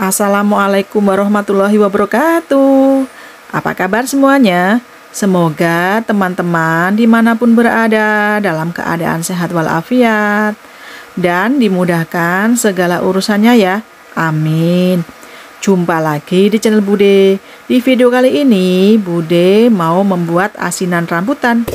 Assalamualaikum warahmatullahi wabarakatuh. Apa kabar semuanya? Semoga teman-teman dimanapun berada dalam keadaan sehat walafiat dan dimudahkan segala urusannya ya. Amin. Jumpa lagi di channel Bude. Di video kali ini Bude mau membuat asinan rambutan.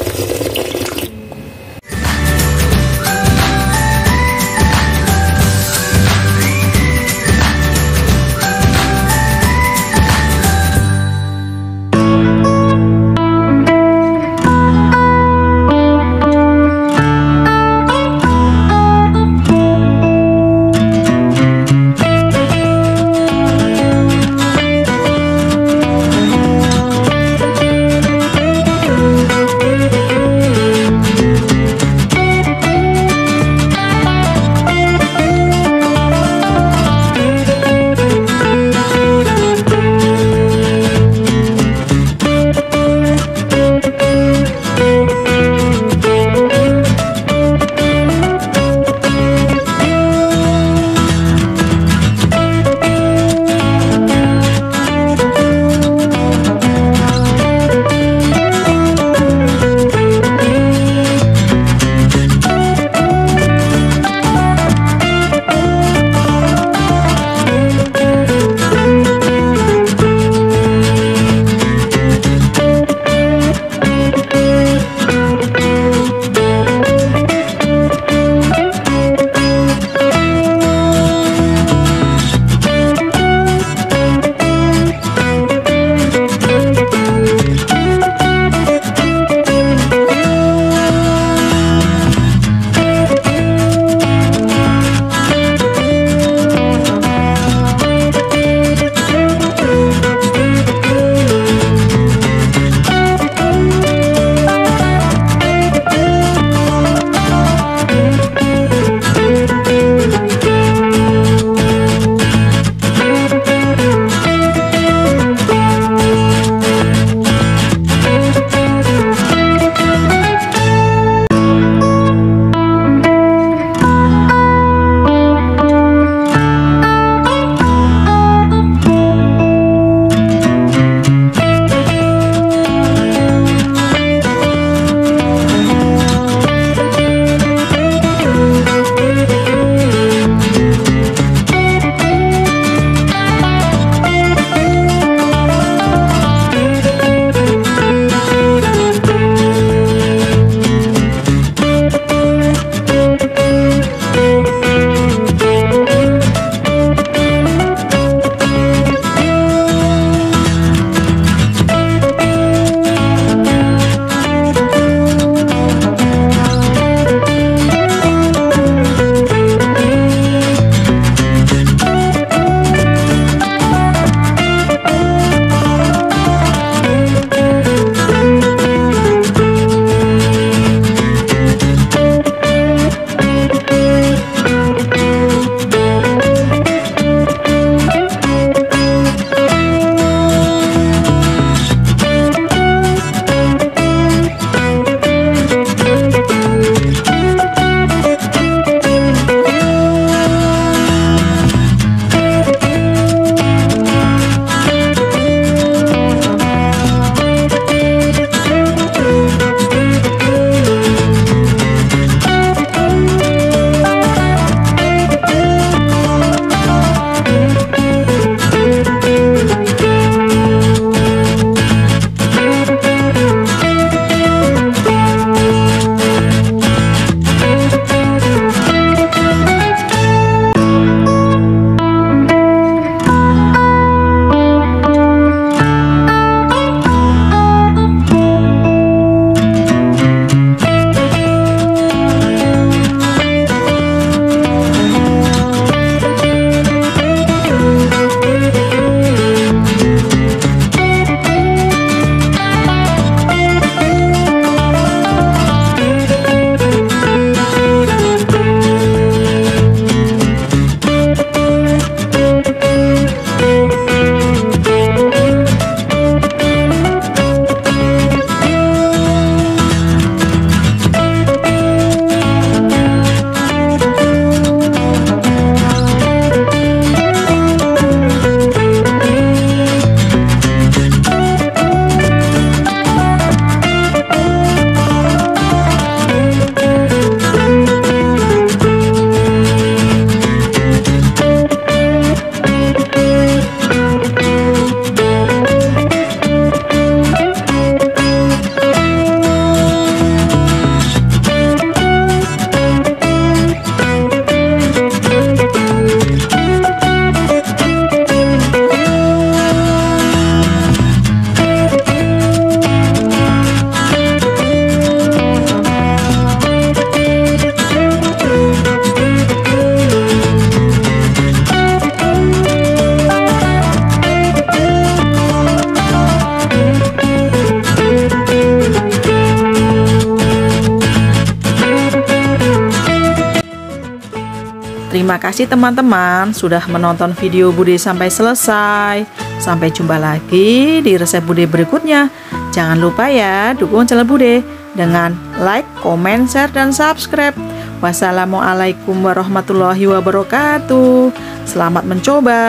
Terima kasih teman-teman sudah menonton video Bude sampai selesai. Sampai jumpa lagi di resep Bude berikutnya. Jangan lupa ya dukung channel Bude dengan like, komen, share, dan subscribe. Wassalamualaikum warahmatullahi wabarakatuh. Selamat mencoba.